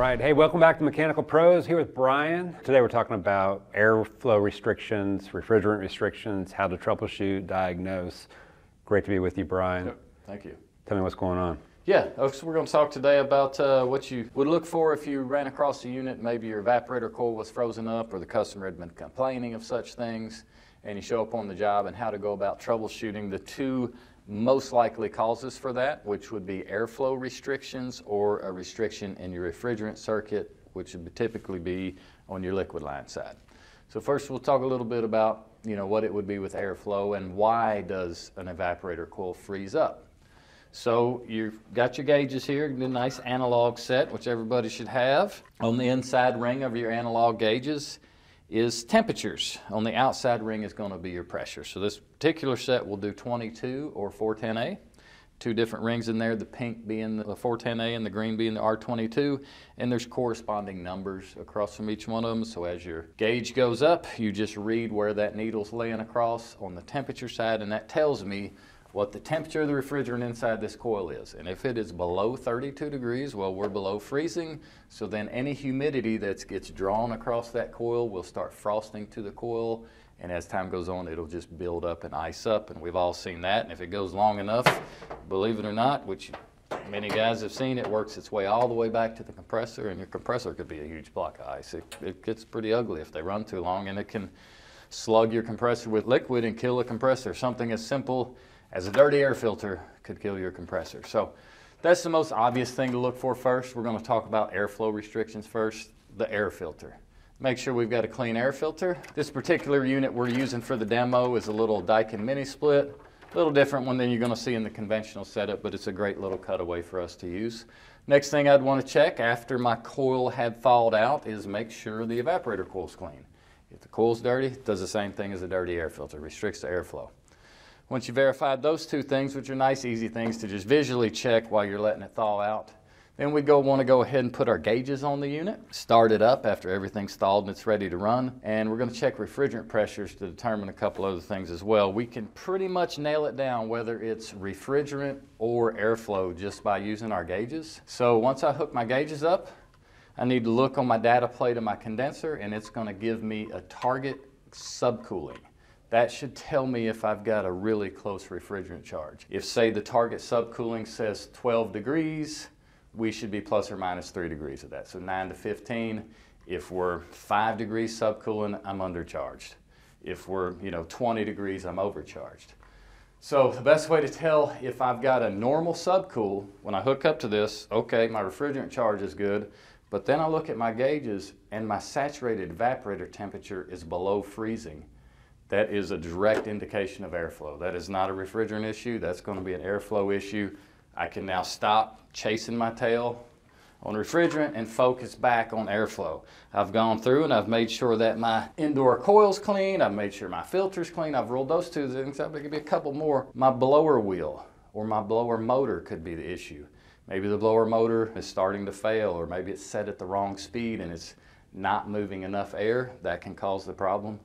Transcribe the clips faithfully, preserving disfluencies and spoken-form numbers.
right, hey, welcome back to Mechanical Pros, here with Brian. Today we're talking about airflow restrictions, refrigerant restrictions, how to troubleshoot, diagnose. Great to be with you, Brian. Yep. Thank you. Tell me what's going on. Yeah, we're going to talk today about uh, what you would look for if you ran across a unit. Maybe your evaporator coil was frozen up or the customer had been complaining of such things, and you show up on the job, and how to go about troubleshooting the two most likely causes for that, which would be airflow restrictions or a restriction in your refrigerant circuit, which would typically be on your liquid line side. So first we'll talk a little bit about, you know, what it would be with airflow and why does an evaporator coil freeze up. So you've got your gauges here, the nice analog set, which everybody should have. On the inside ring of your analog gauges is temperatures. On the outside ring is going to be your pressure. So this particular set will do twenty-two or four ten A. Two different rings in there, the pink being the four ten A and the green being the R twenty-two, and there's corresponding numbers across from each one of them. So as your gauge goes up, you just read where that needle's laying across on the temperature side, and that tells me what the temperature of the refrigerant inside this coil is. And if it is below thirty-two degrees, well, we're below freezing, so then any humidity that gets drawn across that coil will start frosting to the coil, and as time goes on, it'll just build up and ice up, and we've all seen that. And if it goes long enough, believe it or not, which many guys have seen, it works its way all the way back to the compressor, and your compressor could be a huge block of ice. It, it gets pretty ugly if they run too long, and it can slug your compressor with liquid and kill a compressor. Something as simple as a dirty air filter could kill your compressor. So that's the most obvious thing to look for first. We're going to talk about airflow restrictions first, the air filter. Make sure we've got a clean air filter. This particular unit we're using for the demo is a little Daikin mini split. A little different one than you're going to see in the conventional setup, but it's a great little cutaway for us to use. Next thing I'd want to check after my coil had thawed out is make sure the evaporator coil's clean. If the coil's dirty, it does the same thing as a dirty air filter, restricts the airflow. Once you verified those two things, which are nice, easy things to just visually check while you're letting it thaw out, then we go want to go ahead and put our gauges on the unit, start it up after everything's thawed and it's ready to run, and we're going to check refrigerant pressures to determine a couple other things as well. We can pretty much nail it down whether it's refrigerant or airflow just by using our gauges. So once I hook my gauges up, I need to look on my data plate of my condenser, and it's going to give me a target subcooling. That should tell me if I've got a really close refrigerant charge. If, say, the target subcooling says twelve degrees, we should be plus or minus three degrees of that, so nine to fifteen. If we're five degrees subcooling, I'm undercharged. If we're, you know, twenty degrees, I'm overcharged. So the best way to tell if I've got a normal subcool, when I hook up to this, okay, my refrigerant charge is good, but then I look at my gauges and my saturated evaporator temperature is below freezing. That is a direct indication of airflow. That is not a refrigerant issue. That's going to be an airflow issue. I can now stop chasing my tail on refrigerant and focus back on airflow. I've gone through and I've made sure that my indoor coil's clean. I've made sure my filter's clean. I've rolled those two things up. There could be a couple more. My blower wheel or my blower motor could be the issue. Maybe the blower motor is starting to fail, or maybe it's set at the wrong speed and it's not moving enough air. That can cause the problem.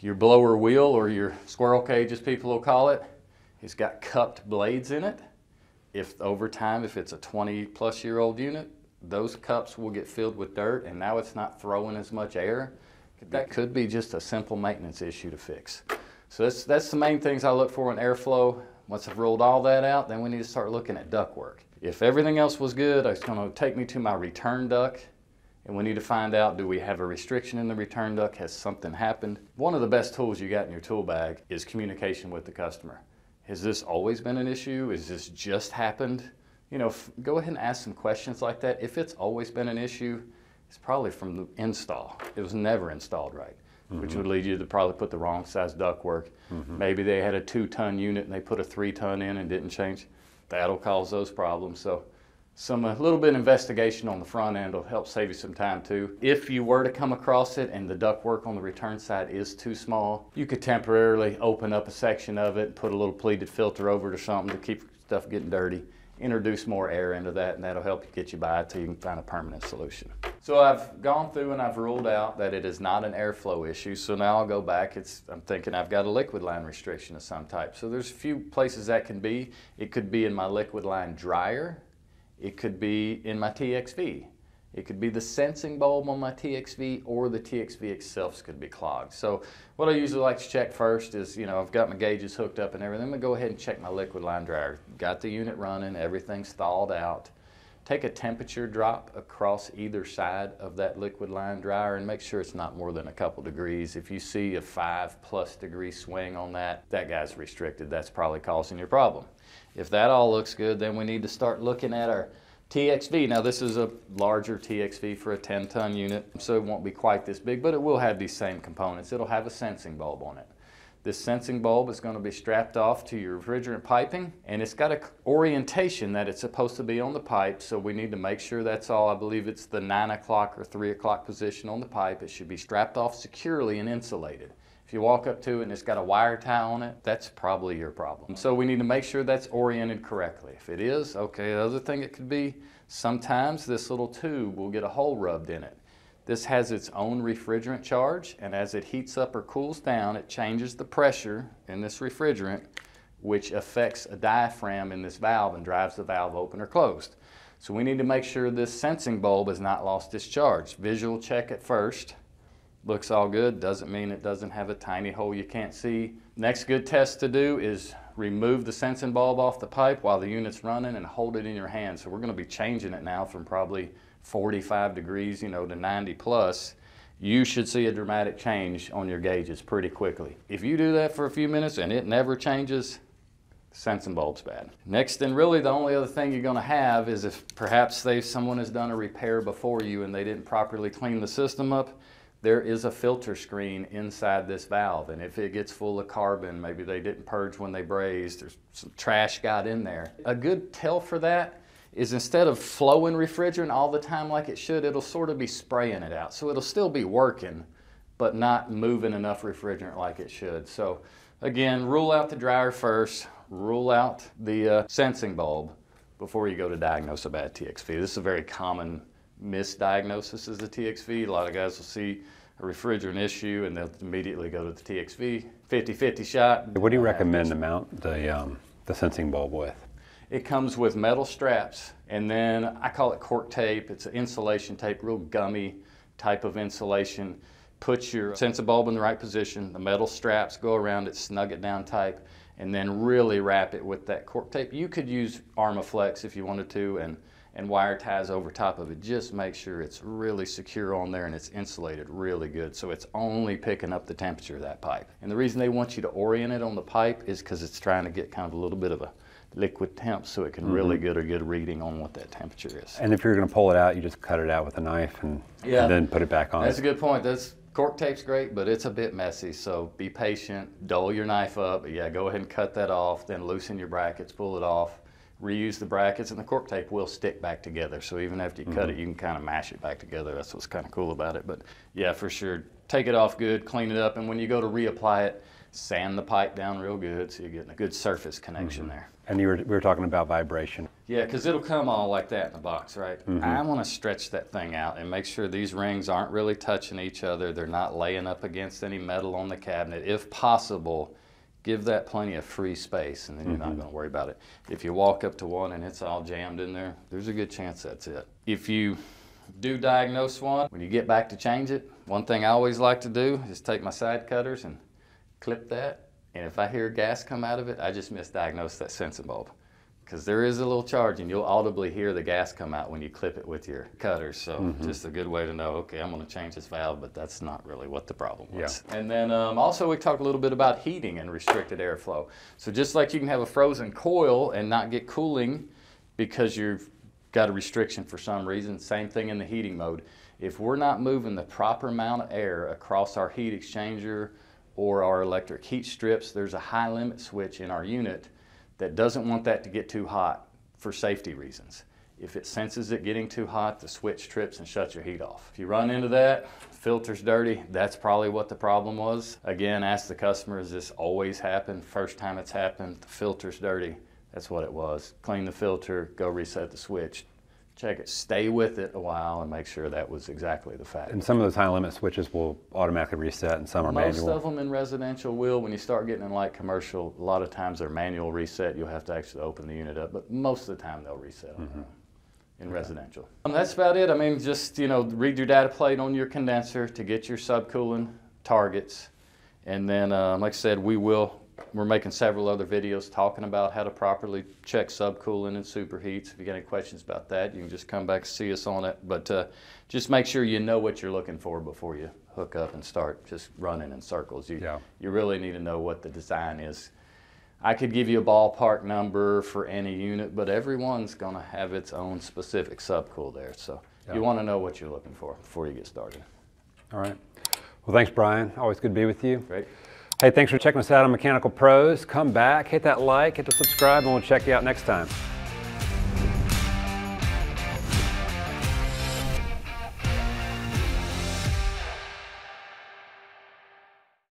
Your blower wheel, or your squirrel cage as people will call it, it's got cupped blades in it. If over time, if it's a twenty plus year old unit, those cups will get filled with dirt and now it's not throwing as much air. That could be just a simple maintenance issue to fix. So that's, that's the main things I look for in airflow. Once I've ruled all that out, then we need to start looking at ductwork. If everything else was good, it's going to take me to my return duct. And we need to find out, do we have a restriction in the return duct? Has something happened? One of the best tools you got in your tool bag is communication with the customer. Has this always been an issue? Is this just happened? You know, go ahead and ask some questions like that. If it's always been an issue, it's probably from the install. It was never installed right, mm-hmm. which would lead you to probably put the wrong size ductwork. Mm-hmm. Maybe they had a two ton unit and they put a three ton in and didn't change. That'll cause those problems. So Some a little bit of investigation on the front end will help save you some time too. If you were to come across it and the ductwork on the return side is too small, you could temporarily open up a section of it, put a little pleated filter over it or something to keep stuff getting dirty, introduce more air into that, and that'll help get you by until you can find a permanent solution. So I've gone through and I've ruled out that it is not an airflow issue, so now I'll go back. It's, I'm thinking I've got a liquid line restriction of some type. So there's a few places that can be. It could be in my liquid line dryer. It could be in my T X V. It could be the sensing bulb on my T X V, or the T X V itself could be clogged. So what I usually like to check first is, you know, I've got my gauges hooked up and everything. I'm gonna go ahead and check my liquid line dryer. Got the unit running, everything's thawed out. Take a temperature drop across either side of that liquid line dryer and make sure it's not more than a couple degrees. If you see a five plus degree swing on that, that guy's restricted. That's probably causing your problem. If that all looks good, then we need to start looking at our T X V. Now this is a larger T X V for a ten ton unit, so it won't be quite this big, but it will have these same components. It'll have a sensing bulb on it. This sensing bulb is going to be strapped off to your refrigerant piping, and it's got an orientation that it's supposed to be on the pipe, so we need to make sure that's all. I believe it's the nine o'clock or three o'clock position on the pipe. It should be strapped off securely and insulated. If you walk up to it and it's got a wire tie on it, that's probably your problem. So we need to make sure that's oriented correctly. If it is, okay, the other thing it could be, sometimes this little tube will get a hole rubbed in it. This has its own refrigerant charge, and as it heats up or cools down, it changes the pressure in this refrigerant, which affects a diaphragm in this valve and drives the valve open or closed. So we need to make sure this sensing bulb has not lost its charge. Visual check at first. Looks all good, doesn't mean it doesn't have a tiny hole you can't see. Next good test to do is remove the sensing bulb off the pipe while the unit's running and hold it in your hand. So we're gonna be changing it now from probably forty-five degrees, you know, to ninety plus. You should see a dramatic change on your gauges pretty quickly. If you do that for a few minutes and it never changes, sensing bulb's bad. Next, and really the only other thing you're gonna have is if perhaps they, someone has done a repair before you and they didn't properly clean the system up, there is a filter screen inside this valve, and if it gets full of carbon, maybe they didn't purge when they brazed, there's some trash got in there. A good tell for that is instead of flowing refrigerant all the time like it should, it'll sort of be spraying it out. So it'll still be working, but not moving enough refrigerant like it should. So again, rule out the dryer first, rule out the uh, sensing bulb before you go to diagnose a bad T X V. This is a very common misdiagnosis is the T X V. A lot of guys will see a refrigerant issue and they'll immediately go to the T X V. fifty fifty shot. What do you recommend to mount the, um, the sensing bulb with? It comes with metal straps, and then I call it cork tape. It's an insulation tape, real gummy type of insulation. Put your sensor bulb in the right position, the metal straps go around it, snug it down tight, and then really wrap it with that cork tape. You could use ArmaFlex if you wanted to, and and wire ties over top of it. Just make sure it's really secure on there and it's insulated really good, so it's only picking up the temperature of that pipe. And the reason they want you to orient it on the pipe is because it's trying to get kind of a little bit of a liquid temp, so it can mm-hmm. really get a good reading on what that temperature is. And if you're gonna pull it out, you just cut it out with a knife and, yeah, and then put it back on. That's a good point. That's, cork tape's great, but it's a bit messy, so be patient, dole your knife up, yeah, go ahead and cut that off, then loosen your brackets, pull it off, reuse the brackets, and the cork tape will stick back together. So even after you mm-hmm. cut it, you can kind of mash it back together. That's what's kind of cool about it. But yeah, for sure, take it off good, clean it up, and when you go to reapply it, sand the pipe down real good so you're getting a good surface connection mm-hmm. there. And you were, we were talking about vibration. Yeah, because it'll come all like that in the box, right? Mm-hmm. I want to stretch that thing out and make sure these rings aren't really touching each other. They're not laying up against any metal on the cabinet. If possible, give that plenty of free space, and then you're mm-hmm. not going to worry about it. If you walk up to one and it's all jammed in there, there's a good chance that's it. If you do diagnose one, when you get back to change it, one thing I always like to do is take my side cutters and clip that, and if I hear gas come out of it, I just misdiagnose that sensing bulb, because there is a little charge, and you'll audibly hear the gas come out when you clip it with your cutters. So mm-hmm. just a good way to know, okay, I'm gonna change this valve, but that's not really what the problem was. Yeah. And then um, also we talked a little bit about heating and restricted airflow. So just like you can have a frozen coil and not get cooling because you've got a restriction for some reason, same thing in the heating mode. If we're not moving the proper amount of air across our heat exchanger or our electric heat strips, there's a high limit switch in our unit that doesn't want that to get too hot for safety reasons. If it senses it getting too hot, the switch trips and shuts your heat off. If you run into that, filter's dirty, that's probably what the problem was. Again, ask the customer, does this always happen? First time it's happened, the filter's dirty, that's what it was. Clean the filter, go reset the switch, check it, stay with it a while and make sure that was exactly the fact. And some of those high limit switches will automatically reset and some are manual. Most of them in residential will. When you start getting in light commercial, a lot of times they're manual reset. You'll have to actually open the unit up, but most of the time they'll reset on mm-hmm. their own. in residential. Um, that's about it. I mean, just, you know, read your data plate on your condenser to get your subcooling targets. And then, um, like I said, we will, we're making several other videos talking about how to properly check subcooling and superheats. If you got any questions about that, you can just come back and see us on it. But uh, just make sure you know what you're looking for before you hook up and start just running in circles. You, yeah. you really need to know what the design is. I could give you a ballpark number for any unit, but everyone's going to have its own specific subcool there. So yeah. you want to know what you're looking for before you get started. All right. Well, thanks, Brian. Always good to be with you. Great. Hey, thanks for checking us out on Mechanical Pros. Come back, hit that like, hit the subscribe, and we'll check you out next time.